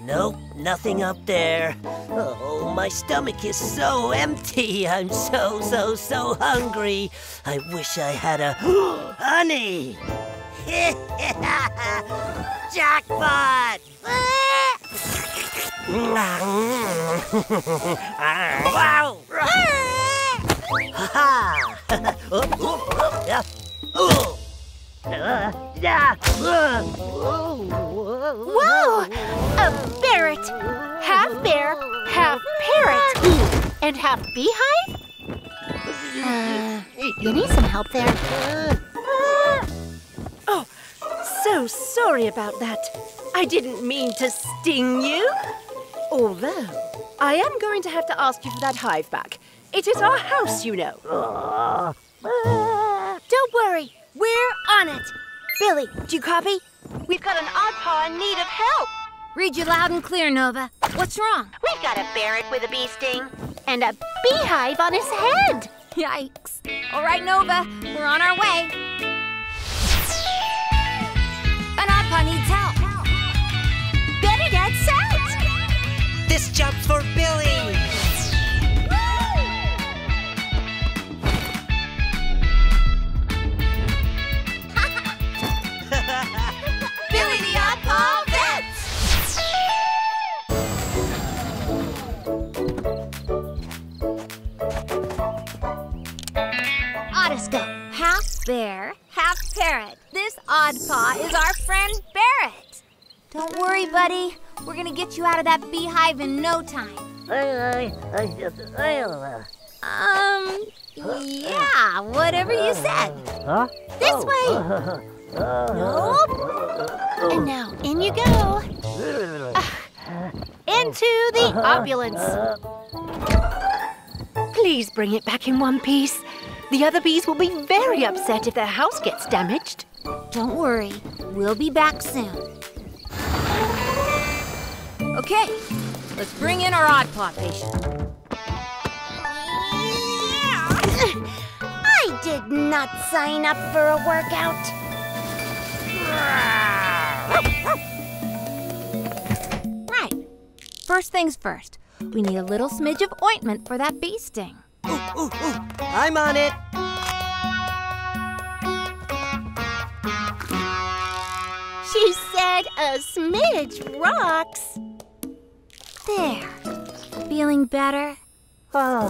Nope, nothing up there. Oh, my stomach is so empty. I'm so hungry. I wish I had a honey. Jackpot! Wow! Ha! Whoa! A Barrot! Half bear, half parrot, and half beehive? You need some help there. Oh, so sorry about that. I didn't mean to sting you. Although, I am going to have to ask you for that hive back. It is our house, you know. Don't worry. We're on it! Billie, do you copy? We've got an oddpaw in need of help! Read you loud and clear, Nova. What's wrong? We've got a Barrot with a bee sting. And a beehive on his head! Yikes. All right, Nova, we're on our way. An oddpaw needs help. Better get set! This job's for Billie! Half bear, half parrot. This oddpaw is our friend Barrot. Don't worry, buddy. We're gonna get you out of that beehive in no time. Yeah, whatever you said. Huh? This way. Nope. And now in you go. Into the opulence. Please bring it back in one piece. The other bees will be very upset if their house gets damaged. Don't worry, we'll be back soon. Okay, let's bring in our oddpaw patient. Yeah. I did not sign up for a workout. Right, first things first. We need a little smidge of ointment for that bee sting. Ooh, I'm on it. She said a smidge rocks. There. Feeling better? Oh,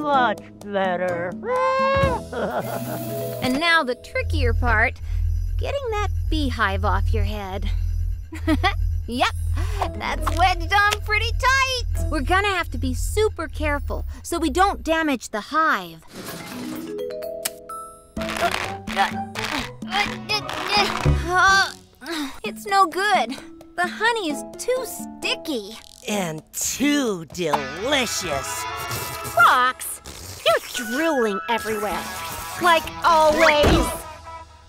much better. And now the trickier part, getting that beehive off your head. Yep. That's wedged on pretty tight. We're gonna have to be super careful so we don't damage the hive. It's no good. The honey is too sticky. And too delicious. Fox, you're drooling everywhere. Like always.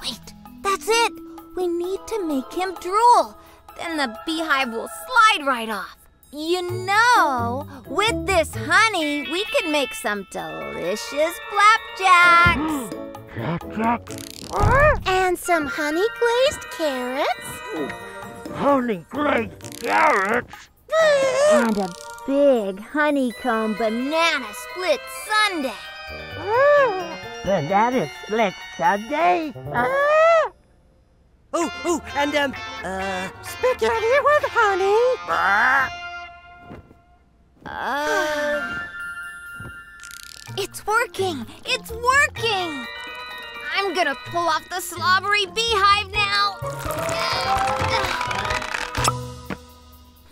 Wait, that's it. We need to make him drool. Then the beehive will slide right off. You know, with this honey, we can make some delicious flapjacks. Flapjacks? And some honey-glazed carrots. Honey-glazed carrots? And a big honeycomb banana split sundae. Banana split sundae? And spaghetti with honey. It's working, it's working. I'm gonna pull off the slobbery beehive now.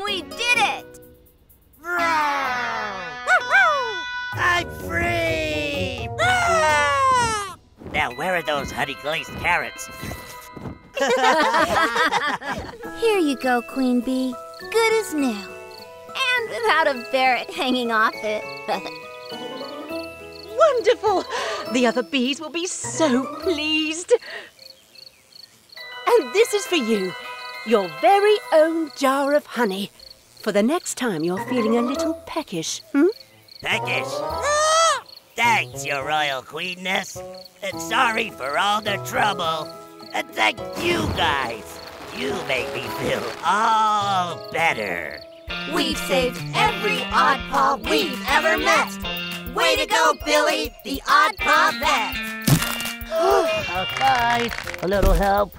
We did it. I'm free. Now where are those honey-glazed carrots? Here you go, Queen Bee. Good as new. And without a Barrot hanging off it. Wonderful! The other bees will be so pleased. And this is for you. Your very own jar of honey. For the next time you're feeling a little peckish, Peckish? Thanks, your royal queenness. And sorry for all the trouble. And thank you guys. You make me feel all better. We've saved every oddball we've ever met. Way to go, Billie, the oddball vet. All right, a little help.